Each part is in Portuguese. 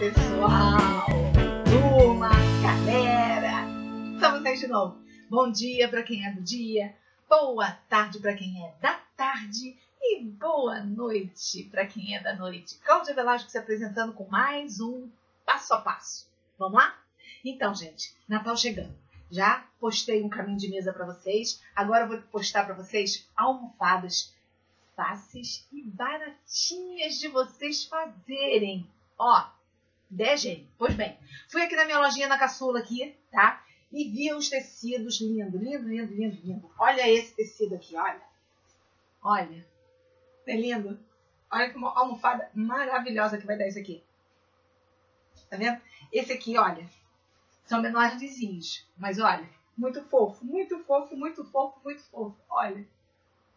pessoal, turma, galera, estamos aí de novo. Bom dia para quem é do dia, boa tarde para quem é da tarde e boa noite para quem é da noite. Cláudia Velasco se apresentando com mais um Passo a Passo. Vamos lá? Então, gente, Natal chegando. Já postei um caminho de mesa para vocês. Agora eu vou postar para vocês almofadas fáceis e baratinhas de vocês fazerem. Ó, 10 gêmeos. Pois bem, fui aqui na minha lojinha na caçula aqui, tá? E vi uns tecidos lindo, lindo, lindo, lindo, lindo. Olha esse tecido aqui, olha. Olha. É lindo. Olha que uma almofada maravilhosa que vai dar isso aqui. Tá vendo? Esse aqui, olha. São menorzinhos, mas olha, muito fofo, muito fofo, muito fofo, muito fofo. Olha,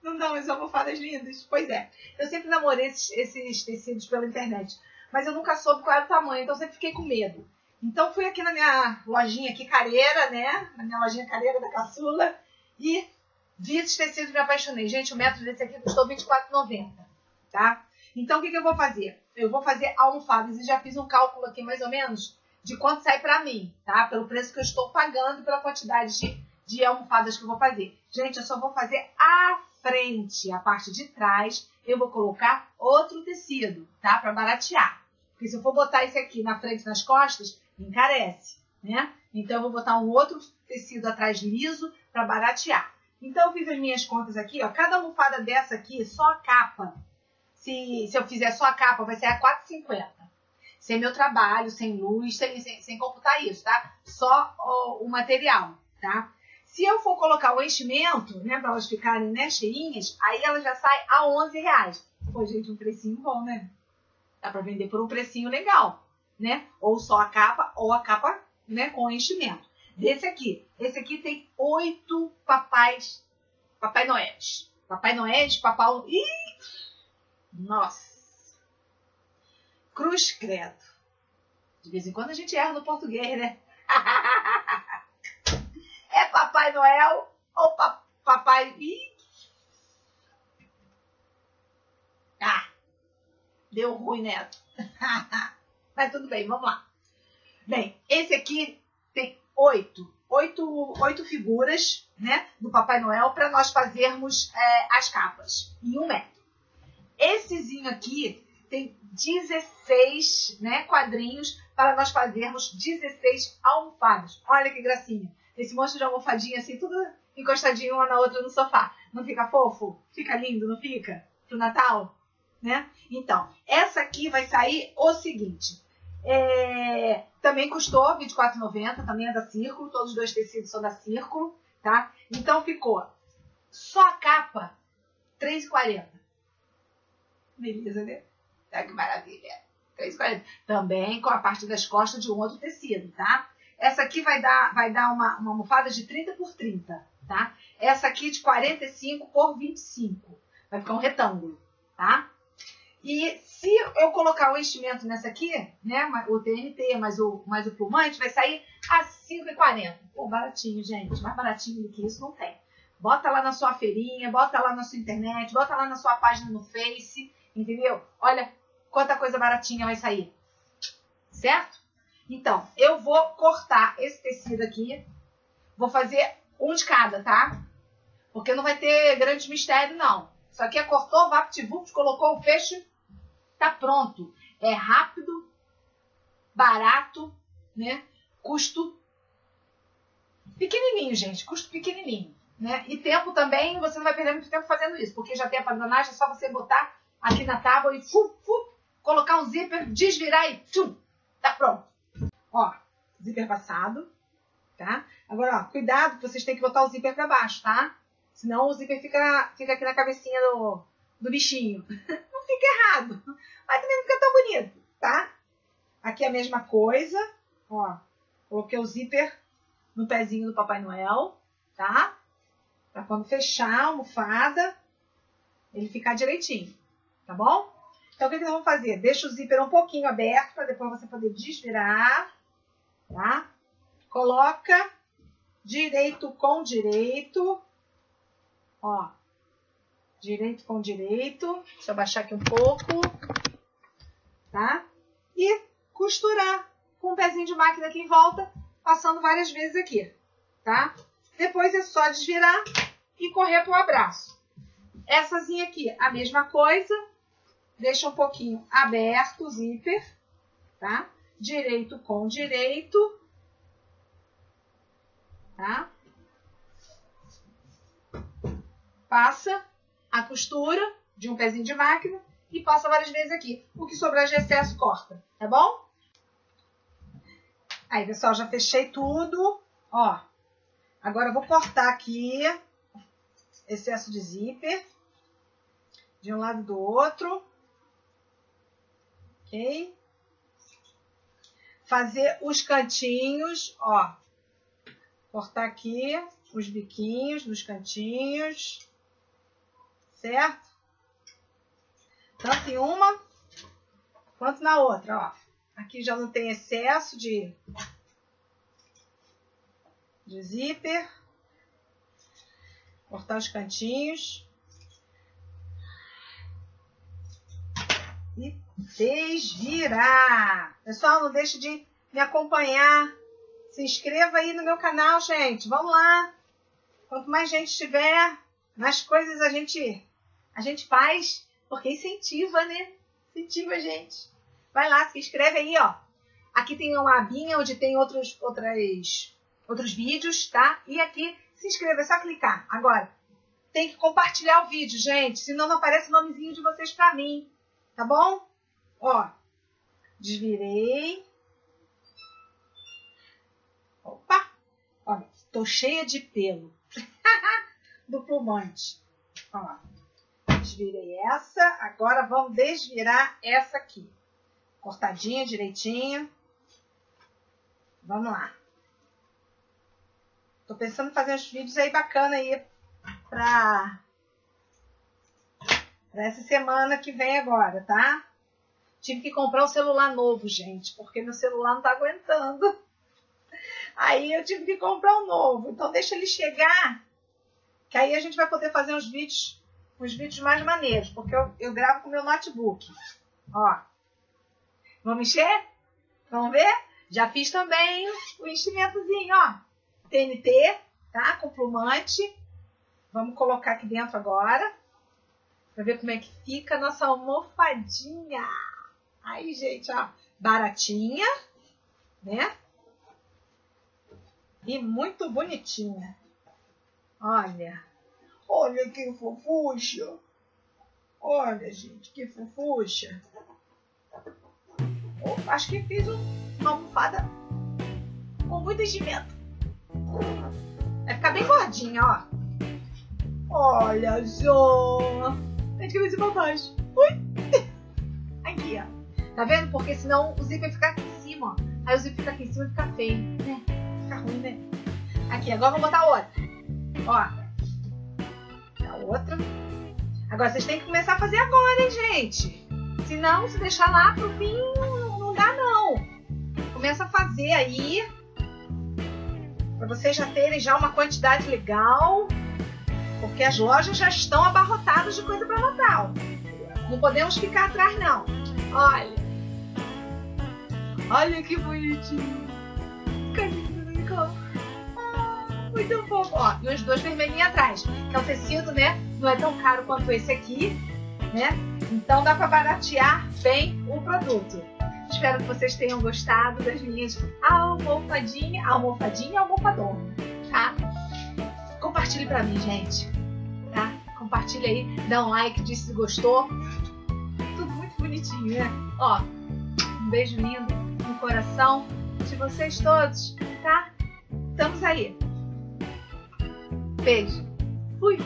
não dão as almofadas lindas? Pois é, eu sempre namorei esses tecidos pela internet, mas eu nunca soube qual era o tamanho, então sempre fiquei com medo. Então fui aqui na minha lojinha aqui, careira, né? Na minha lojinha careira da caçula e vi esses tecidos e me apaixonei. Gente, o metro desse aqui custou R$24,90, tá? Então o que eu vou fazer? Eu vou fazer almofadas e já fiz um cálculo aqui mais ou menos de quanto sai pra mim, tá? Pelo preço que eu estou pagando, pela quantidade de almofadas que eu vou fazer. Gente, eu só vou fazer a frente, a parte de trás, eu vou colocar outro tecido, tá? Pra baratear. Porque se eu for botar esse aqui na frente, nas costas, encarece, né? Então, eu vou botar um outro tecido atrás liso pra baratear. Então, eu fiz as minhas contas aqui, ó. Cada almofada dessa aqui, só a capa. Se eu fizer só a capa, vai ser a R$4,50. Sem meu trabalho, sem luz, sem computar isso, tá? Só o material, tá? Se eu for colocar o enchimento, né, para elas ficarem, né, cheirinhas, aí ela já sai a R$11. Pô, gente, um precinho bom, né? Dá para vender por um precinho legal, né? Ou só a capa, ou a capa, né, com enchimento. Desse aqui. Esse aqui tem 8 papais, Papai Noel. Papai Noel, papau... Ih! Nossa! Cruz credo. De vez em quando a gente erra no português, né? É Papai Noel ou Papai... Ah, deu ruim, Neto. Mas tudo bem, vamos lá. Bem, esse aqui tem 8 figuras, né, do Papai Noel para nós fazermos as capas em 1 metro. Essezinho aqui... Tem 16, né, quadrinhos para nós fazermos 16 almofadas. Olha que gracinha. Esse monte de almofadinha assim, tudo encostadinho uma na outra no sofá. Não fica fofo? Fica lindo, não fica? Pro Natal, né? Então, essa aqui vai sair o seguinte. Também custou R$24,90, também é da Círculo. Todos os 2 tecidos são da Círculo, tá? Então ficou só a capa, R$3,40. Beleza, né? Tá, que maravilha. 3,40. Também com a parte das costas de um outro tecido, tá? Essa aqui vai dar uma almofada de 30x30, tá? Essa aqui de 45x25. Vai ficar um retângulo, tá? E se eu colocar o enchimento nessa aqui, né? O TNT mais o plumante, vai sair a 5,40. Pô, baratinho, gente. Mais baratinho do que isso não tem. Bota lá na sua feirinha, bota lá na sua internet, bota lá na sua página no Face, entendeu? Olha... Quanta coisa baratinha vai sair, certo? Então, eu vou cortar esse tecido aqui, vou fazer um de cada, tá? Porque não vai ter grande mistério, não. Isso aqui é cortou, vapt-vupt, colocou o fecho, tá pronto. É rápido, barato, né? Custo pequenininho, gente, custo pequenininho, né? E tempo também, você não vai perder muito tempo fazendo isso, porque já tem a padronagem, é só você botar aqui na tábua e colocar um zíper, desvirar e tchum, tá pronto. Ó, zíper passado, tá? Agora, ó, cuidado que vocês têm que botar o zíper pra baixo, tá? Senão o zíper fica aqui na cabecinha do bichinho. Não fica errado, mas também não fica tão bonito, tá? Aqui a mesma coisa, ó, coloquei o zíper no pezinho do Papai Noel, tá? Pra quando fechar a almofada, ele ficar direitinho, tá bom? Então, o que nós vamos fazer? Deixa o zíper um pouquinho aberto, para depois você poder desvirar, tá? Coloca direito com direito, ó, direito com direito. Deixa eu baixar aqui um pouco, tá? E costurar com um pezinho de máquina aqui em volta, passando várias vezes aqui, tá? Depois é só desvirar e correr para o abraço. Essazinha aqui, a mesma coisa. Deixa um pouquinho aberto o zíper, tá? Direito com direito, tá? Passa a costura de um pezinho de máquina e passa várias vezes aqui. O que sobrar de excesso, corta, tá bom? Aí, pessoal, já fechei tudo, ó. Agora eu vou cortar aqui excesso de zíper de um lado e do outro, ok? Fazer os cantinhos, ó. Cortar aqui os biquinhos dos cantinhos, certo? Tanto em uma quanto na outra, ó. Aqui já não tem excesso de zíper. Cortar os cantinhos. E desvirar. Pessoal, não deixe de me acompanhar. Se inscreva aí no meu canal, gente. Vamos lá. Quanto mais gente tiver, mais coisas a gente faz. Porque incentiva, né? Incentiva a gente. Vai lá, se inscreve aí, ó. Aqui tem uma abinha onde tem outros vídeos, tá? E aqui, se inscreva, é só clicar. Agora, tem que compartilhar o vídeo, gente. Senão não aparece o nomezinho de vocês pra mim. Tá bom? Ó, desvirei. Opa! Ó, tô cheia de pelo. Do plumante. Ó lá. Desvirei essa. Agora vamos desvirar essa aqui. Cortadinha, direitinho. Vamos lá. Tô pensando em fazer uns vídeos aí bacana aí pra essa semana que vem agora, tá? Tive que comprar um celular novo, gente, porque meu celular não tá aguentando. Aí eu tive que comprar um novo. Então deixa ele chegar, que aí a gente vai poder fazer uns vídeos mais maneiros, porque eu gravo com meu notebook. Ó. Vamos encher? Vamos ver? Já fiz também o enchimentozinho, ó. TNT, tá? Com plumante. Vamos colocar aqui dentro agora. Pra ver como é que fica a nossa almofadinha. Aí, gente, ó. Baratinha, né? E muito bonitinha. Olha. Olha que fofucha. Olha, gente, que fofucha. Acho que fiz uma almofada com muito enchimento. Vai ficar bem gordinha, ó. Olha só. Tem que fazer pra baixo. Ui. Aqui, ó. Tá vendo? Porque senão o zíper vai ficar aqui em cima, ó. Aí o zíper fica aqui em cima e fica feio, né? Fica ruim, né? Aqui, agora vou botar outra. Ó. A outra. Agora vocês têm que começar a fazer agora, hein, gente? Senão, se deixar lá pro fim, não dá, não. Começa a fazer aí, para vocês já terem já uma quantidade legal, porque as lojas já estão abarrotadas de coisa para Natal. Não podemos ficar atrás, não. Olha. Olha que bonitinho. Carinho do unicórnio. Ah, muito fofo. Ó, e uns dois vermelhinhos atrás. Que é um tecido, né? Não é tão caro quanto esse aqui, né? Então dá para baratear bem o produto. Espero que vocês tenham gostado das minhas almofadona, tá? Compartilhe pra mim, gente, tá? Compartilha aí, dá um like, diz se gostou. Tudo muito bonitinho, né? Ó, um beijo lindo no coração de vocês todos, tá? Estamos aí. Beijo. Fui!